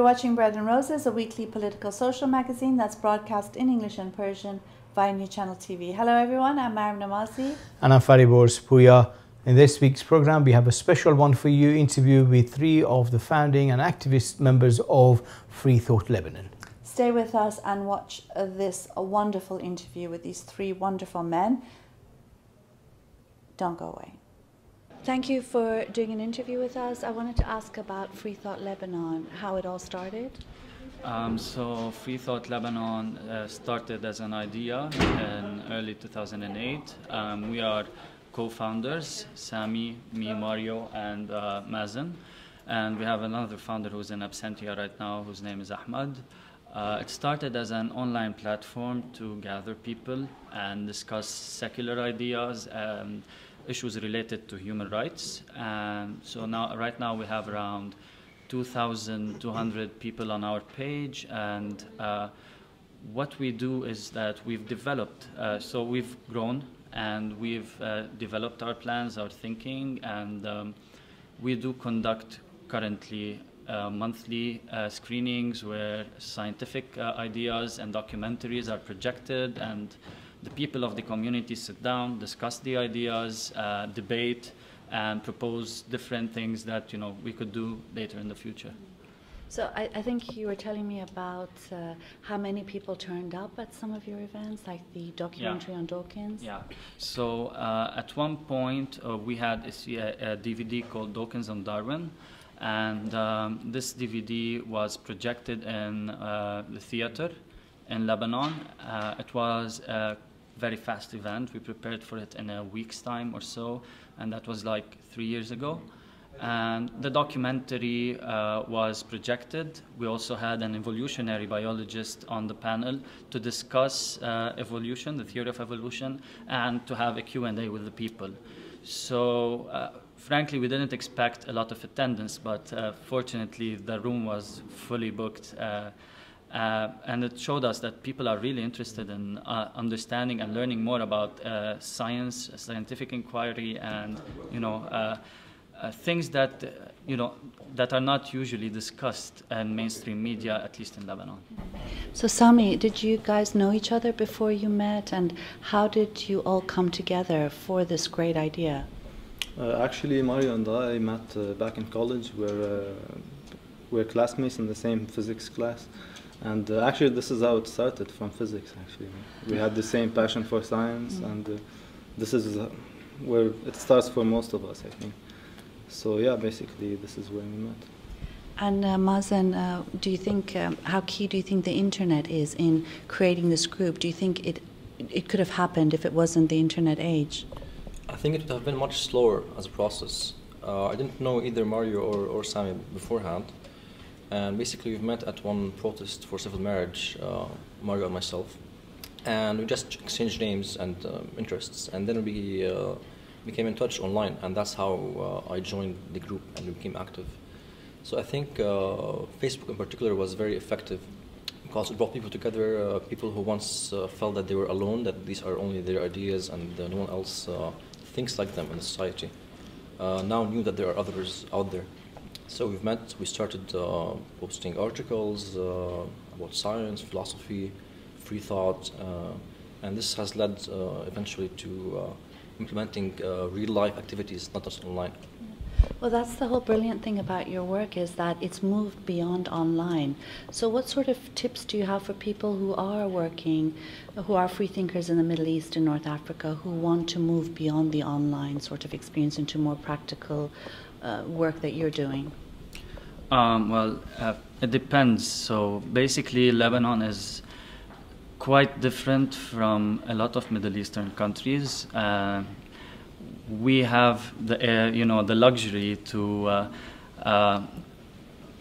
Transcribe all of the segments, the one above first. You're watching Bread and Roses, a weekly political social magazine that's broadcast in English and Persian via New Channel TV. Hello everyone, I'm Maryam Namazie. And I'm Fariborz Pooya. In this week's program, we have a special one for you, interview with three of the founding and activist members of Free Thought Lebanon. Stay with us and watch this wonderful interview with these three wonderful men. Don't go away. Thank you for doing an interview with us. I wanted to ask about Free Thought Lebanon, how it all started. So Free Thought Lebanon started as an idea in early 2008. We are co-founders, Sami, me, Mario, and Mazen. And we have another founder who's in absentia right now, whose name is Ahmad. It started as an online platform to gather people and discuss secular ideas and issues related to human rights. And so now, right now, we have around 2,200 people on our page. And what we do is that we've developed, so we've grown and we've developed our plans, our thinking, and we do conduct currently monthly screenings where scientific ideas and documentaries are projected, and the people of the community sit down, discuss the ideas, debate, and propose different things that, you know, we could do later in the future. So I think you were telling me about how many people turned up at some of your events, like the documentary on Dawkins. Yeah. So at one point we had a DVD called Dawkins on Darwin. And this DVD was projected in the theater in Lebanon. It was a very fast event. We prepared for it in a week's time or so, and that was like 3 years ago. And the documentary was projected. We also had an evolutionary biologist on the panel to discuss evolution, the theory of evolution, and to have a Q&A with the people. So frankly, we didn't expect a lot of attendance, but fortunately the room was fully booked. And it showed us that people are really interested in understanding and learning more about science, scientific inquiry, and, you know, things that, you know, that are not usually discussed in mainstream media, at least in Lebanon. So Sami, did you guys know each other before you met, and how did you all come together for this great idea? Actually, Mario and I met back in college. We're classmates in the same physics class, and actually this is how it started, from physics. Actually, we had the same passion for science, and this is where it starts for most of us, I think. So yeah, basically this is where we met. And Mazen, do you think how key do you think the internet is in creating this group? Do you think it could have happened if it wasn't the internet age? I think it would have been much slower as a process. I didn't know either Mario or Sami beforehand, and basically we've met at one protest for civil marriage, Mario and myself, and we just exchanged names and interests, and then we became in touch online, and that's how I joined the group and we became active. So I think Facebook in particular was very effective, because it brought people together, people who once felt that they were alone, that these are only their ideas and no one else thinks like them in the society, now knew that there are others out there. So we've met, we started posting articles about science, philosophy, free thought, and this has led eventually to implementing real-life activities, not just online. Well, that's the whole brilliant thing about your work, is that it's moved beyond online. So what sort of tips do you have for people who are working, who are free thinkers in the Middle East and North Africa, who want to move beyond the online sort of experience into more practical work that you're doing? Well, it depends. So basically Lebanon is quite different from a lot of Middle Eastern countries. We have the you know, the luxury to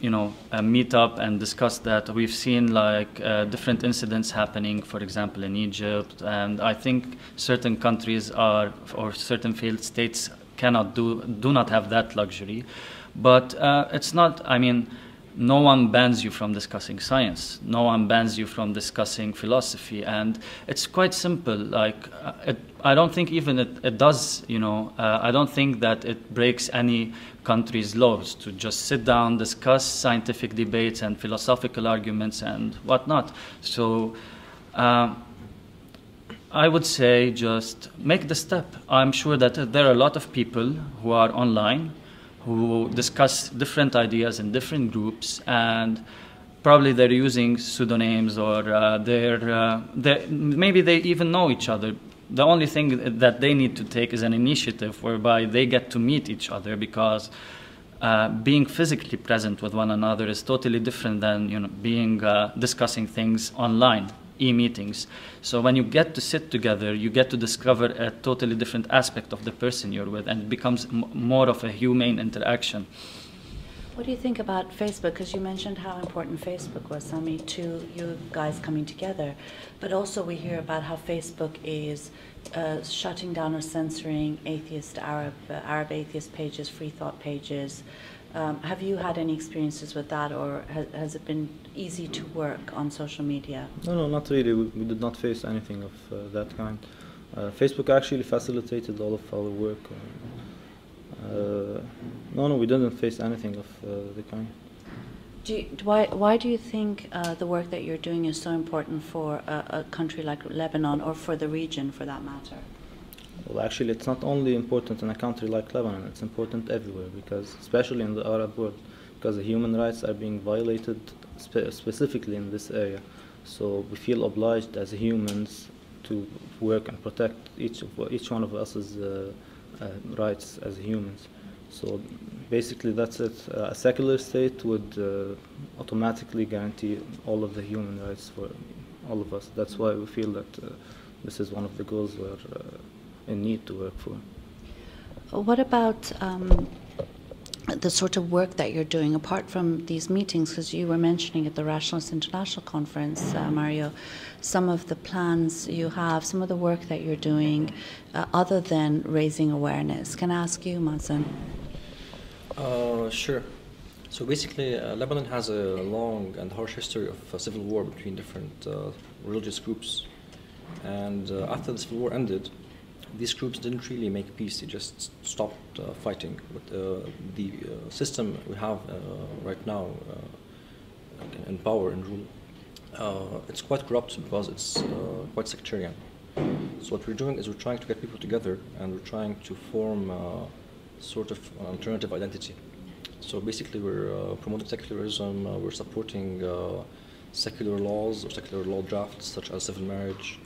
you know, meet up and discuss that. We've seen like different incidents happening, for example, in Egypt, and I think certain countries are, or certain failed states cannot do not have that luxury. But it's not, I mean, no one bans you from discussing science. No one bans you from discussing philosophy. And it's quite simple. Like, I don't think even it does, you know, I don't think that it breaks any country's laws to just sit down, discuss scientific debates and philosophical arguments and whatnot. So I would say just make the step. I'm sure that there are a lot of people who are online who discuss different ideas in different groups, and probably they're using pseudonyms, or maybe they even know each other. The only thing that they need to take is an initiative whereby they get to meet each other, because being physically present with one another is totally different than, you know, being discussing things online, e-meetings. So when you get to sit together, you get to discover a totally different aspect of the person you're with, and it becomes more of a humane interaction. What do you think about Facebook? Because you mentioned how important Facebook was, Sami, to you guys coming together. But also we hear about how Facebook is shutting down or censoring atheist, Arab atheist pages, free thought pages. Have you had any experiences with that, or has it been easy to work on social media? No, not really. We did not face anything of that kind. Facebook actually facilitated all of our work. No, we didn't face anything of the kind. Why do you think the work that you're doing is so important for a country like Lebanon, or for the region for that matter? Well, actually, it's not only important in a country like Lebanon, it's important everywhere, because, especially in the Arab world, because the human rights are being violated specifically in this area. So we feel obliged as humans to work and protect each one of us's rights as humans. So basically that's it. A secular state would automatically guarantee all of the human rights for all of us. That's why we feel that this is one of the goals we're in need to work for. What about the sort of work that you're doing apart from these meetings? Because you were mentioning at the Rationalist International Conference, Mario, some of the plans you have, some of the work that you're doing other than raising awareness. Can I ask you, Mazen? Sure. So basically, Lebanon has a long and harsh history of civil war between different religious groups. And after the civil war ended, these groups didn't really make peace, they just stopped fighting. But the system we have right now in power and rule, it's quite corrupt because it's quite sectarian. So what we're doing is we're trying to get people together, and we're trying to form sort of an alternative identity. So basically we're promoting secularism, we're supporting secular laws or secular law drafts such as civil marriage.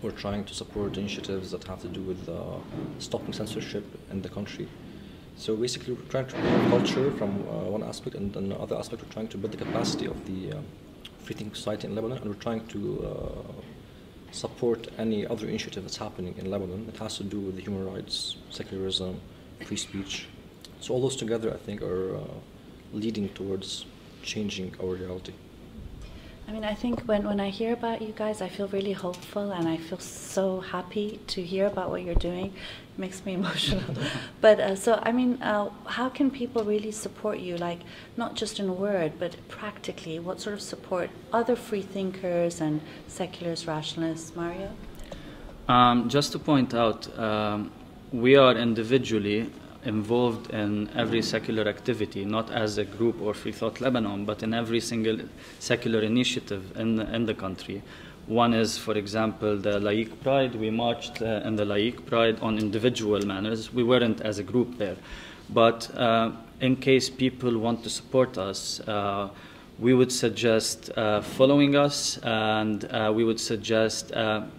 We're trying to support initiatives that have to do with stopping censorship in the country. So basically we're trying to build culture from one aspect, and then another aspect we're trying to build the capacity of the free-thinking society in Lebanon, and we're trying to support any other initiative that's happening in Lebanon that has to do with the human rights, secularism, free speech. So all those together, I think, are leading towards changing our reality. I mean, I think when I hear about you guys, I feel really hopeful, and I feel so happy to hear about what you're doing. It makes me emotional. But so, I mean, how can people really support you? Like, not just in word, but practically, what sort of support? Other free thinkers and seculars, rationalists, Mario? Just to point out, we are individually involved in every secular activity, not as a group or Free Thought Lebanon, but in every single secular initiative in the country. One is, for example, the Laïc Pride. We marched in the Laïc Pride on individual manners. We weren't as a group there. But in case people want to support us, we would suggest following us, and we would suggest, I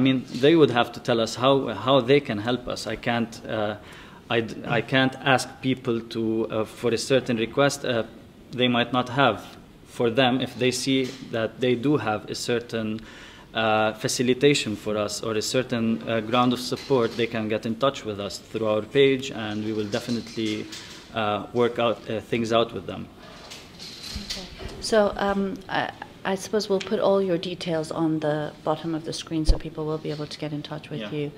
mean, they would have to tell us how they can help us. I can't ask people to, for a certain request they might not have. For them, if they see that they do have a certain facilitation for us or a certain ground of support, they can get in touch with us through our page, and we will definitely work out things out with them. Okay. So I suppose we'll put all your details on the bottom of the screen, so people will be able to get in touch with you.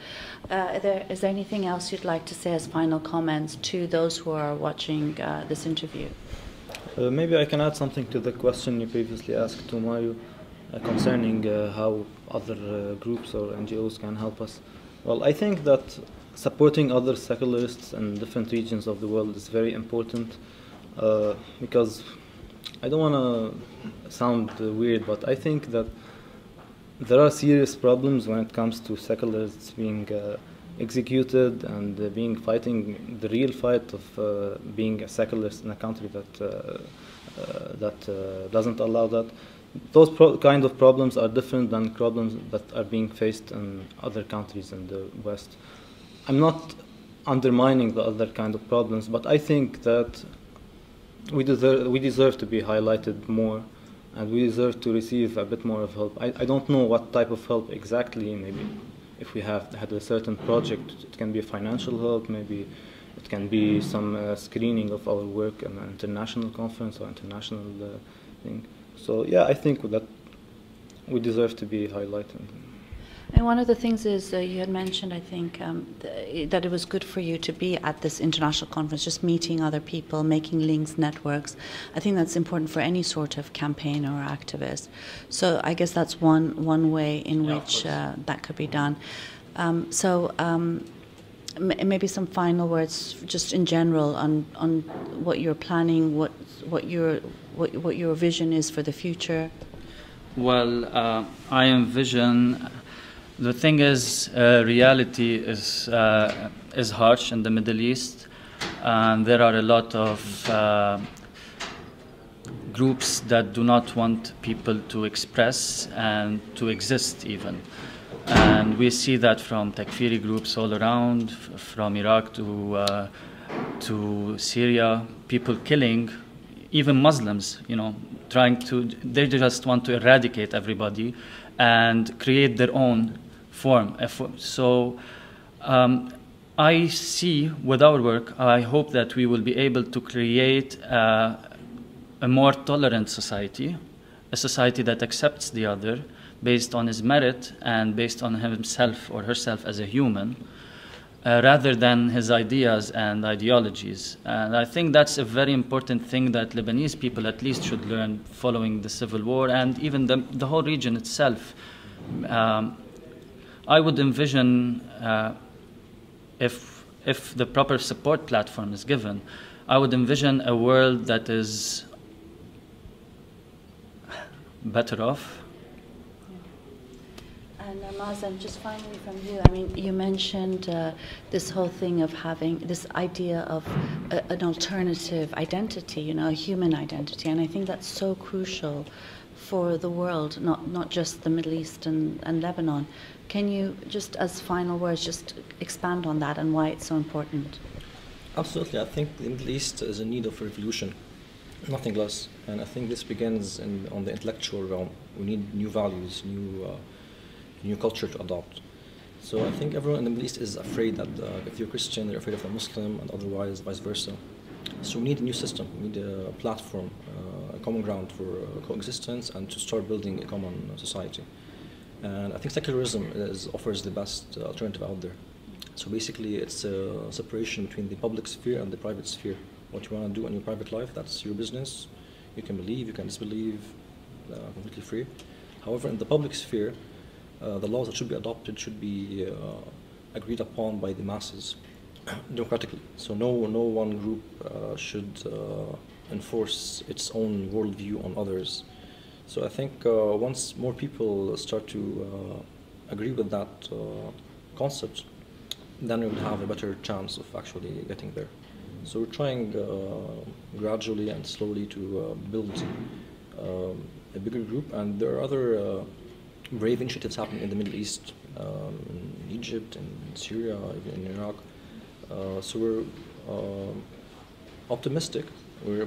Is there anything else you'd like to say as final comments to those who are watching this interview? Maybe I can add something to the question you previously asked to Mario concerning how other groups or NGOs can help us. Well, I think that supporting other secularists in different regions of the world is very important, because I don't want to sound weird, but I think that there are serious problems when it comes to secularists being executed and being fighting the real fight of being a secularist in a country that doesn't allow that. Those kind of problems are different than problems that are being faced in other countries in the West. I'm not undermining the other kind of problems, but I think that we deserve to be highlighted more, and we deserve to receive a bit more of help. I don't know what type of help exactly. Maybe if we have had a certain project, it can be financial help, maybe it can be some screening of our work in an international conference or international thing. So yeah, I think that we deserve to be highlighted. And one of the things is you had mentioned, I think, that it was good for you to be at this international conference, just meeting other people, making links, networks. I think that's important for any sort of campaigner or activist. So I guess that's one way in which that could be done. Maybe some final words, just in general, on what you're planning, what your vision is for the future. Well, I envision. The thing is, reality is harsh in the Middle East, and there are a lot of groups that do not want people to express and to exist even. And we see that from Takfiri groups all around, from Iraq to Syria, people killing, even Muslims, you know, they just want to eradicate everybody and create their own form. So I see with our work, I hope that we will be able to create a more tolerant society, a society that accepts the other based on his merit and based on himself or herself as a human, rather than his ideas and ideologies. And I think that's a very important thing that Lebanese people at least should learn following the civil war and even the whole region itself. I would envision, if the proper support platform is given, I would envision a world that is better off. And Mazen, just finally from you, I mean, you mentioned this whole thing of having this idea of an alternative identity, you know, a human identity, and I think that's so crucial for the world, not just the Middle East and Lebanon. Can you, just as final words, just expand on that and why it's so important? Absolutely. I think the Middle East is in need of revolution, nothing less. And I think this begins on the intellectual realm. We need new values, new culture to adopt. So I think everyone in the Middle East is afraid that if you're Christian, they're afraid of a Muslim, and otherwise vice versa. So we need a new system, we need a platform, a common ground for coexistence, and to start building a common society. And I think secularism offers the best alternative out there. So basically it's a separation between the public sphere and the private sphere. What you want to do in your private life, that's your business. You can believe, you can disbelieve, completely free. However, in the public sphere, the laws that should be adopted should be agreed upon by the masses democratically. So no one group should enforce its own worldview on others. So I think once more people start to agree with that concept, then we would have a better chance of actually getting there. So we're trying gradually and slowly to build a bigger group, and there are other brave initiatives happening in the Middle East, in Egypt, in Syria, even in Iraq. So we're optimistic, we're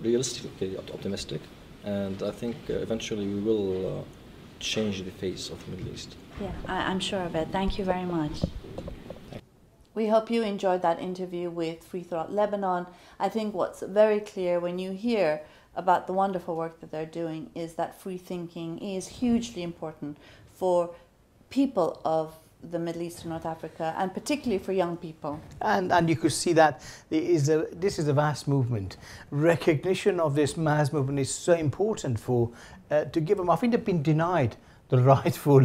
realistically optimistic, and I think eventually we will change the face of the Middle East. Yeah, I'm sure of it. Thank you very much. We hope you enjoyed that interview with Free Thought Lebanon. I think what's very clear when you hear about the wonderful work that they're doing is that free thinking is hugely important for people of the Middle East and North Africa, and particularly for young people. And you could see that this is a vast movement. Recognition of this mass movement is so important for to give them. I think they've been denied the rightful,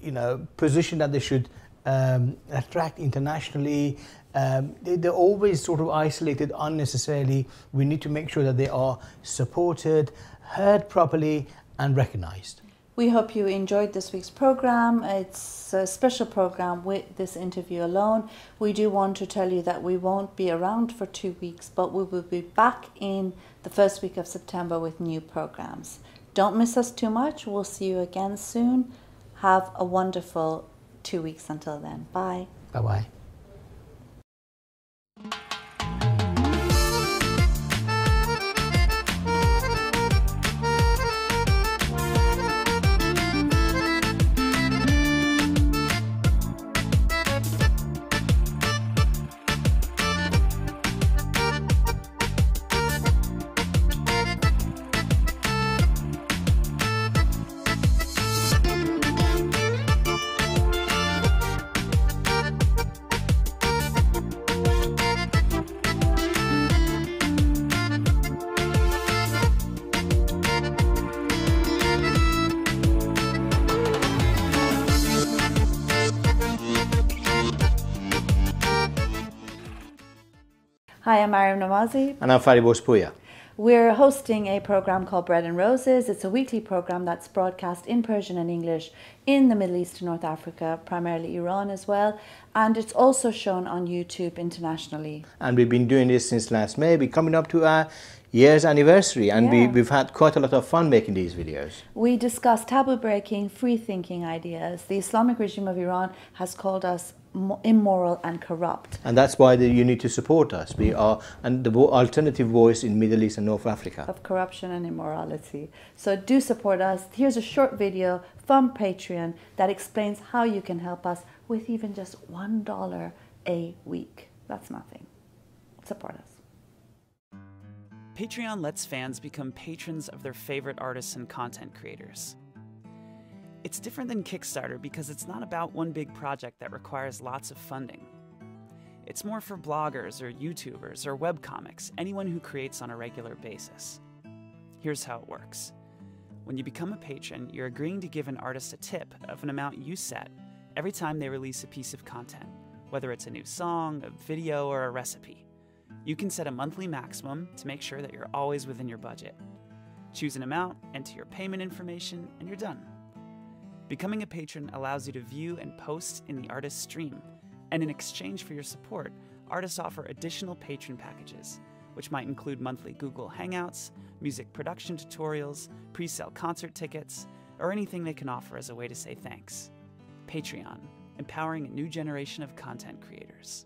you know, position that they should attract internationally. They're always sort of isolated unnecessarily. We need to make sure that they are supported, heard properly, and recognized. We hope you enjoyed this week's program. It's a special program with this interview alone. We do want to tell you that we won't be around for 2 weeks, but we will be back in the first week of September with new programs. Don't miss us too much. We'll see you again soon. Have a wonderful 2 weeks until then. Bye. Bye-bye. Hi, I'm Maryam Namazie. And I'm Fariborz Pooya. We're hosting a program called Bread and Roses. It's a weekly program that's broadcast in Persian and English in the Middle East and North Africa, primarily Iran as well. And it's also shown on YouTube internationally. And we've been doing this since last May. We're coming up to our year's anniversary, and yeah, we've had quite a lot of fun making these videos. We discuss taboo-breaking, free-thinking ideas. The Islamic regime of Iran has called us immoral and corrupt, and that's why you need to support us. We are the alternative voice in Middle East and North Africa of corruption and immorality, so do support us. Here's a short video from Patreon that explains how you can help us with even just $1 a week. That's nothing. Support us. Patreon lets fans become patrons of their favorite artists and content creators. It's different than Kickstarter because it's not about one big project that requires lots of funding. It's more for bloggers or YouTubers or webcomics, anyone who creates on a regular basis. Here's how it works. When you become a patron, you're agreeing to give an artist a tip of an amount you set every time they release a piece of content, whether it's a new song, a video, or a recipe. You can set a monthly maximum to make sure that you're always within your budget. Choose an amount, enter your payment information, and you're done. Becoming a patron allows you to view and post in the artist's stream, and in exchange for your support, artists offer additional patron packages, which might include monthly Google Hangouts, music production tutorials, pre-sale concert tickets, or anything they can offer as a way to say thanks. Patreon, empowering a new generation of content creators.